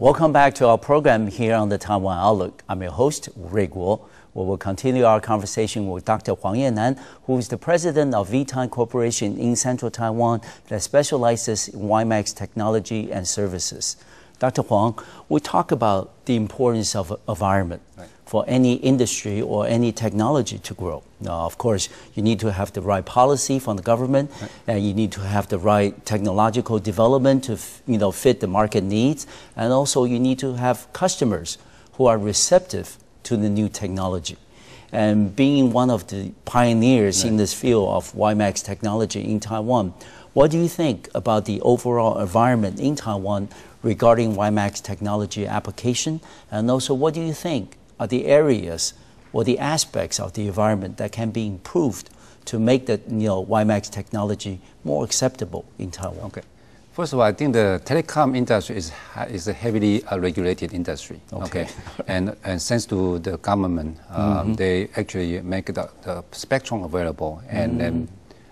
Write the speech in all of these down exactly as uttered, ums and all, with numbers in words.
Welcome back to our program here on the Taiwan Outlook. I'm your host, Wu Rui Guo. We will continue our conversation with Doctor Huang Yen-nan, who is the president of V-Time Corporation in Central Taiwan that specializes in WiMAX technology and services. Doctor Huang, we talk about the importance of environment right. for any industry or any technology to grow. Now, of course, you need to have the right policy from the government, right. and you need to have the right technological development to you know, fit the market needs, and also you need to have customers who are receptive to the new technology. And being one of the pioneers right. in this field of WiMAX technology in Taiwan, what do you think about the overall environment in Taiwan regarding WiMAX technology application, and also what do you think are the areas or the aspects of the environment that can be improved to make the you know, WiMAX technology more acceptable in Taiwan? Okay. First of all, I think the telecom industry is, is a heavily uh, regulated industry. Okay. okay. and, and since to the government, um, mm-hmm. they actually make the, the spectrum available, and mm-hmm. then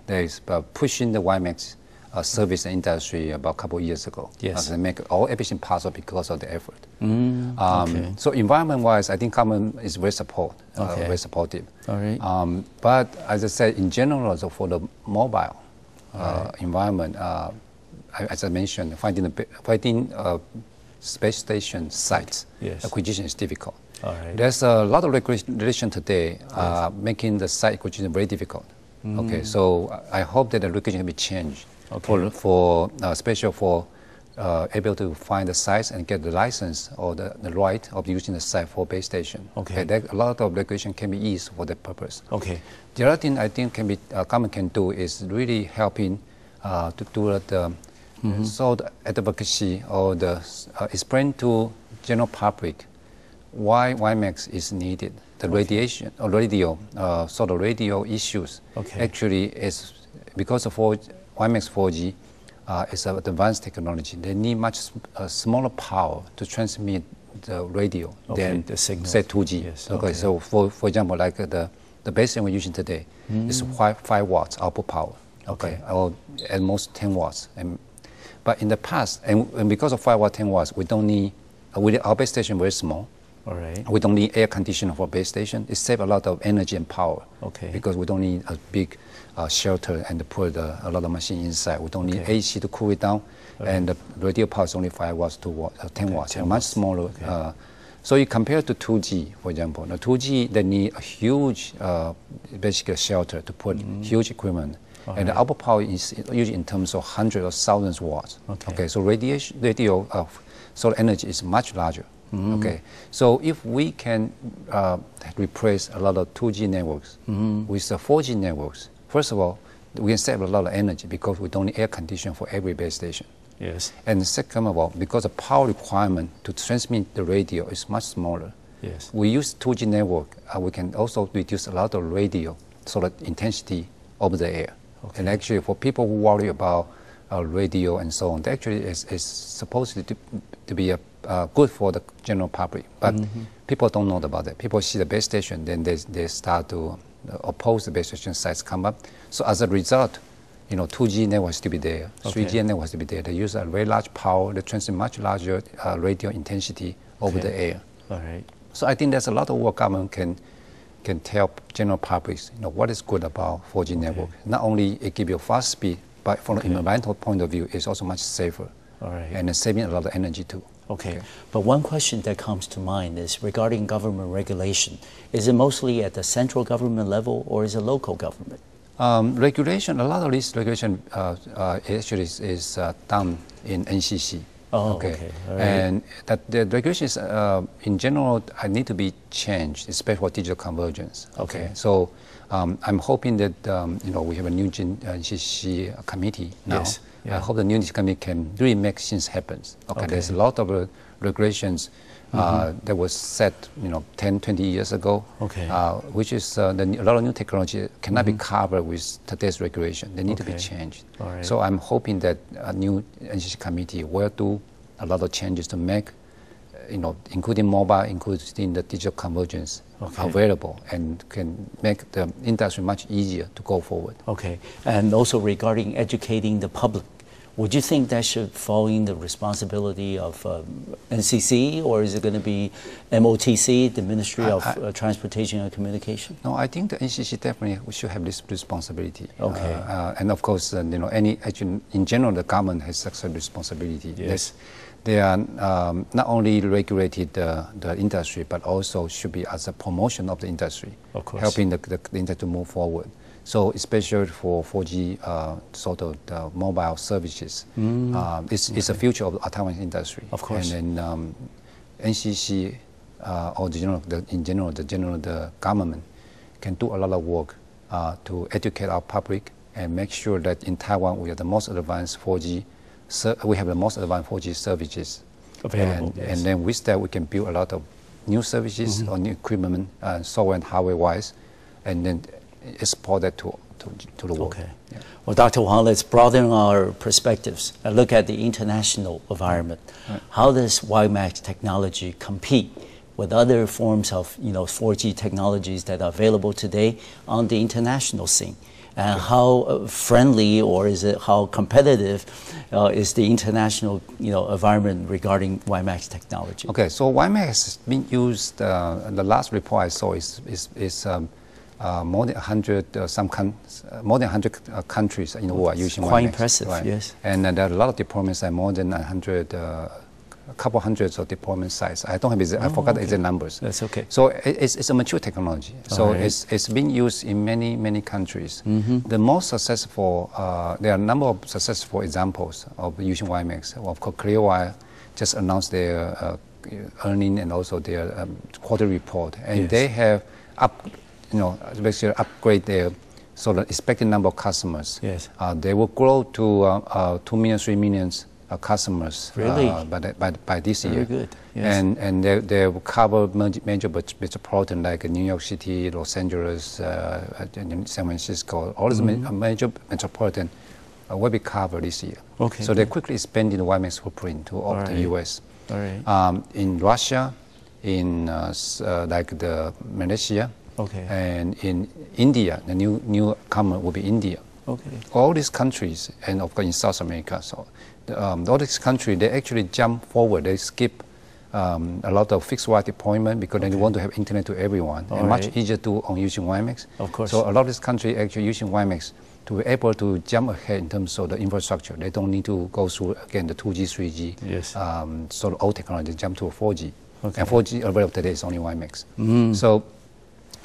they uh, push in the WiMAX Uh, service industry about a couple of years ago. Yes. Uh, they make all everything possible because of the effort. Mm, um, okay. So environment-wise, I think government is very support, uh, okay. very supportive. All right. Um, but as I said, in general, so for the mobile uh, right. environment, uh, as I mentioned, finding a finding a space station sites yes. acquisition is difficult. All right. There's a lot of regulation today uh, yes. making the site acquisition very difficult. Mm. Okay. So I hope that the regulation can be changed. Okay. For, for uh, special for uh, able to find the sites and get the license or the, the right of using the site for base station. Okay, okay that, a lot of regulation can be eased for that purpose. Okay, the other thing I think can be uh, government can do is really helping uh, to do the mm-hmm. so the advocacy or the uh, explain to general public why WiMAX is needed. The okay. radiation or radio uh, sort of radio issues okay. actually is because of all. WiMAX four G uh, is an advanced technology. They need much uh, smaller power to transmit the radio okay, than the signal. Say two G. Yes, okay, okay. So for for example, like the the base station we're using today mm. is five five watts output power. Okay, okay. or at most ten watts. And but in the past, and, and because of five watt, ten watts, we don't need. Uh, we, our base station very small. All right. We don't need air conditioning for base station. It saves a lot of energy and power. Okay. Because we don't need a big uh, shelter and put uh, a lot of machine inside. We don't okay. need A C to cool it down. Okay. And the radio power is only five watts, two watts, uh, ten okay. watts, ten much watts. Smaller. Okay. Uh, so you compare to two G, for example. Now two G, they need a huge, uh, basically shelter to put mm. huge equipment. All and right. the output power is usually in terms of hundreds or thousands watts. Okay. okay. So radiation, radio, uh, solar energy is much larger. Mm-hmm. Okay, so if we can uh, replace a lot of two G networks mm-hmm. with the four G networks, first of all, we can save a lot of energy because we don't need air conditioning for every base station. Yes. And second of all, because the power requirement to transmit the radio is much smaller. Yes. We use two G network, uh, we can also reduce a lot of radio sort of intensity over the air. Okay. And actually, for people who worry about uh, radio and so on, actually is is supposed to to be a Uh, good for the general public, but mm-hmm. people don't know about that. People see the base station, then they, they start to oppose the base station sites come up. So as a result, you know, two G networks to be there, okay. three G networks to be there. They use a very large power, they transmit much larger uh, radio intensity over okay. the air. All right. So I think there's a lot of work government can can tell general public, you know, what is good about four G okay. network. Not only it gives you fast speed, but from okay. an environmental point of view, it's also much safer. All right. And it's saving a lot of energy too. Okay. okay, but one question that comes to mind is regarding government regulation. Is it mostly at the central government level or is it local government? Um, regulation, a lot of this regulation uh, uh, actually is, is uh, done in N C C. Oh, okay. okay. Right. And that the regulations uh, in general need to be changed, especially for digital convergence. Okay. okay. So um, I'm hoping that um, you know we have a new N C C committee now. Yes. Yeah. I hope the new committee can really make things happen. Okay, okay. There's a lot of uh, regulations mm-hmm. uh, that was set, you know, ten, twenty years ago. Okay, uh, which is uh, the, a lot of new technology cannot mm-hmm. be covered with today's regulation. They need okay. to be changed. All right. So I'm hoping that a new N C C committee will do a lot of changes to make, you know, including mobile, including the digital convergence okay. available, and can make the industry much easier to go forward. Okay, and also regarding educating the public, Would you think that should fall in the responsibility of um, N C C, or is it going to be M O T C, the Ministry I, of I, uh, Transportation and Communication? No, I think the N C C definitely should have this responsibility. Okay. Uh, uh, and of course, uh, you know, any actually in general, the government has such a responsibility. Yes. They are um, not only regulated uh, the industry, but also should be as a promotion of the industry, of course, helping the, the, the industry to move forward. So especially for four G uh, sort of the mobile services, mm. um, it's, okay. it's the future of the autonomous industry. Of course. And then um, N C C uh, or the general, the, in general, the general the government can do a lot of work uh, to educate our public and make sure that in Taiwan we are the most advanced four G. So we have the most advanced four G services, available, and, yes. and then with that we can build a lot of new services mm-hmm. or new equipment, uh, software and hardware-wise, and then export that to to, to the world. Okay. Yeah. Well, Doctor Huang, let's broaden our perspectives and look at the international environment. Right. How does WiMAX technology compete with other forms of you know four G technologies that are available today on the international scene? And how friendly, or is it how competitive, uh, is the international, you know, environment regarding WiMAX technology? Okay, so WiMAX has been used. Uh, the last report I saw is is, is um, uh, more than a hundred uh, some con uh, more than a hundred uh, countries in the world are using WiMAX. Quite impressive, right? Yes. And uh, there are a lot of deployments at more than a hundred. Uh, A couple hundreds of deployment sites. I don't have. Exact, oh, I forgot okay. the exact numbers. That's okay. So it's, it's a mature technology. All so right. it's it's been used in many many countries. Mm-hmm. The most successful. Uh, there are a number of successful examples of using WiMAX. Of course, Clearwire just announced their uh, earning and also their um, quarterly report, and yes. they have up, you know, basically upgrade their. So the expected number of customers. Yes. Uh, they will grow to uh, uh, two million, three millions. Uh, customers really? uh, by, the, by, by this Very year. Good. Yes. And, and they, they will cover major, major metropolitan like New York City, Los Angeles, uh, San Francisco, all these mm-hmm. ma major metropolitan uh, will be covered this year. Okay, so good. They're quickly expanding the WiMAX footprint to all, all right. the U S. All right. um, in Russia, in uh, uh, like the Malaysia, okay. and in India, the new, new common will be India. Okay. All these countries, and of course in South America, so um, all these countries, they actually jump forward. They skip um, a lot of fixed wire deployment because okay. they want to have internet to everyone. All and right. much easier to on using WiMAX. Of course. So a lot of these countries actually using WiMAX to be able to jump ahead in terms of the infrastructure. They don't need to go through again the two G, three G. Yes. Um, sort of old technology, jump to a four G. Okay. And four G available today is only WiMAX. Mm. So.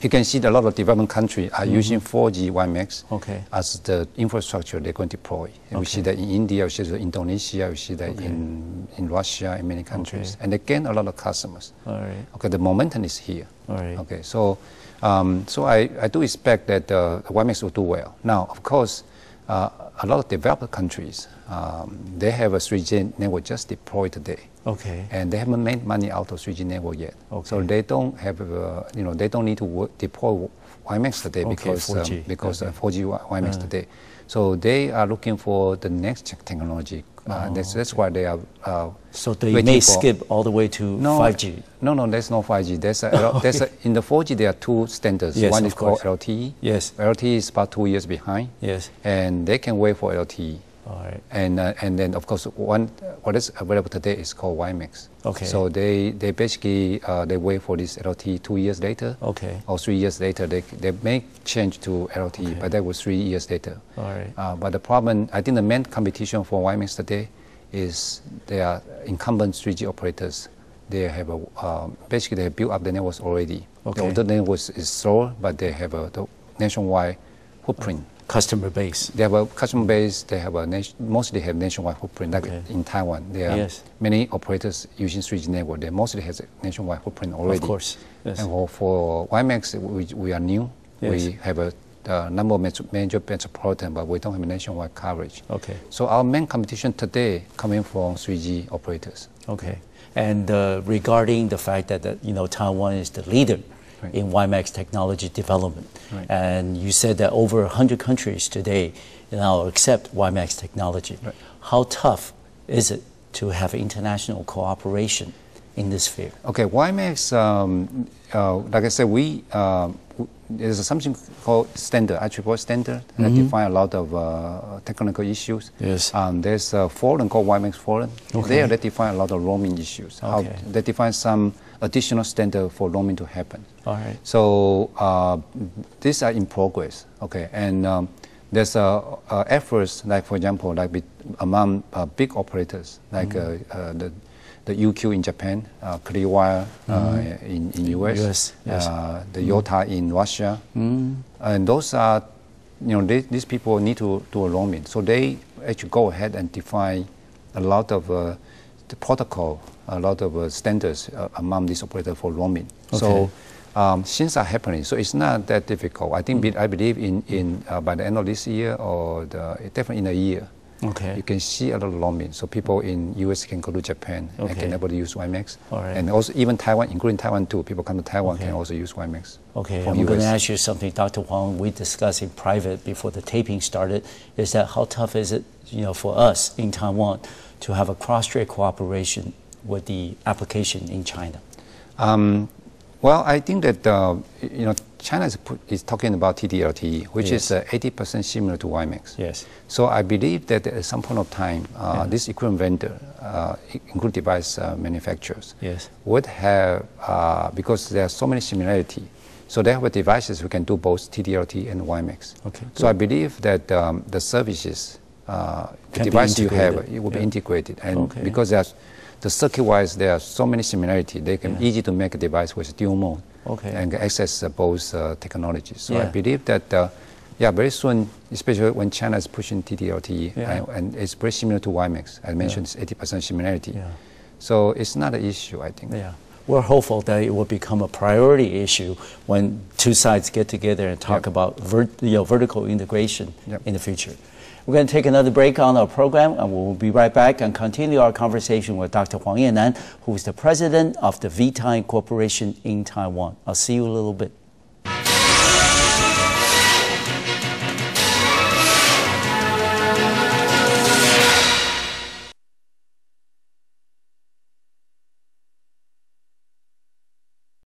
You can see that a lot of developing countries are mm-hmm. using four G WiMAX okay. as the infrastructure they're going to deploy. And okay. we see that in India, we see that in Indonesia, we see that okay. in, in Russia, in many countries. Okay. And they gain a lot of customers. All right. Okay, the momentum is here. All right. Okay, so, um, so I, I do expect that uh, WiMAX will do well. Now, of course, uh, a lot of developed countries, um, they have a three G network just deployed today. Okay. And they haven't made money out of three G network yet. Okay. So they don't have, uh, you know, they don't need to work, deploy WiMAX today okay, because four G. Um, because okay. uh, four G WiMAX uh. today. So they are looking for the next technology. Uh, oh, that's that's okay. why they are. Uh, so they may for, skip all the way to no, five G. No, no, there's no five G. There's a, okay. there's a, in the four G there are two standards. Yes, one is course. called L T E. Yes. L T E is about two years behind. Yes. And they can wait for L T E. All right. And uh, and then of course one what is available today is called WiMAX. Okay. So they they basically uh, they wait for this L T E two years later. Okay. Or three years later they they may change to L T E, okay. but that was three years later. All right. Uh, but the problem I think the main competition for WiMAX today is they are incumbent three G operators. They have a um, basically they have built up the networks already. Okay. The older networks is slow, but they have a the nationwide footprint. Okay. Customer base. They have a customer base. They have a nation, mostly have nationwide footprint. Like okay. in Taiwan, there are yes. many operators using three G network. They mostly have a nationwide footprint already. Of course. Yes. And for, for WiMAX, we, we are new. Yes. We have a uh, number of major, major metropolitan, but we don't have a nationwide coverage. Okay. So our main competition today coming from three G operators. Okay. And uh, regarding the fact that uh, you know Taiwan is the leader. Right. In WiMAX technology development. Right. And you said that over one hundred countries today now accept WiMAX technology. Right. How tough is it to have international cooperation in this field. Okay, WiMAX, um, uh, like I said, we uh, there's something called standard, I triple A standard, mm-hmm. that defines a lot of uh, technical issues. Yes. Um, there's a forum called WiMAX forum. Okay. There they define a lot of roaming issues. Okay. How they define some additional standard for roaming to happen. All right. So uh, these are in progress. Okay, and um, there's uh, uh, efforts like, for example, like with, among uh, big operators like mm-hmm. uh, uh, the. the U Q in Japan, uh, Clearwire uh, mm-hmm. in, in U S, U S yes. uh, the Yota mm-hmm. in Russia, mm-hmm. and those are, you know, they, these people need to do a roaming. So they actually go ahead and define a lot of uh, the protocol, a lot of uh, standards uh, among these operators for roaming. Okay. So um, things are happening. So it's not that difficult. I think mm-hmm. I believe in, in uh, by the end of this year or the, definitely in a year, okay. You can see a lot of roaming. So people in U S can go to Japan okay. and can able to use WiMAX. Right. And also even Taiwan, including Taiwan too, people come to Taiwan okay. can also use WiMAX. Okay, I'm U S going to ask you something, Doctor Huang, we discussed in private before the taping started, is that how tough is it, you know, for us in Taiwan to have a cross-strait cooperation with the application in China? Um, well, I think that, uh, you know, China is, is talking about T D L T E, which yes. is uh, eighty percent similar to WiMAX. Yes. So I believe that at some point of time, uh, yeah. this equipment vendor, uh, including device uh, manufacturers, yes. would have, uh, because there are so many similarities, so they have devices who can do both T D L T E and WiMAX. Okay. So good. I believe that um, the services, uh, the device you have, it will yeah. be integrated. And okay. because there's, the circuit-wise, there are so many similarities, they can yeah. easy to make a device with dual mode. Okay. And access uh, both uh, technologies. So yeah. I believe that, uh, yeah, very soon, especially when China is pushing T D L T E, yeah. and, and it's very similar to WiMAX. I mentioned yeah. it's eighty percent similarity. Yeah. So it's not an issue, I think. Yeah. We're hopeful that it will become a priority issue when two sides get together and talk yep. about ver you know, vertical integration yep. in the future. We're going to take another break on our program, and we'll be right back and continue our conversation with Doctor Huang Yen-nan, who is the president of the V-Time Corporation in Taiwan. I'll see you in a little bit.